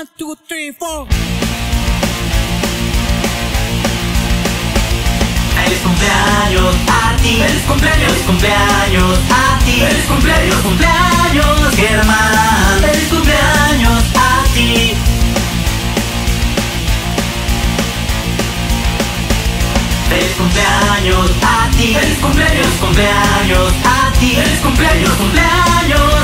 1, 2, 3, 4. Feliz cumpleaños a ti. Feliz cumpleaños a ti. Feliz cumpleaños, Germán. Feliz cumpleaños a ti. Feliz cumpleaños a ti. Feliz cumpleaños a ti. Feliz cumpleaños.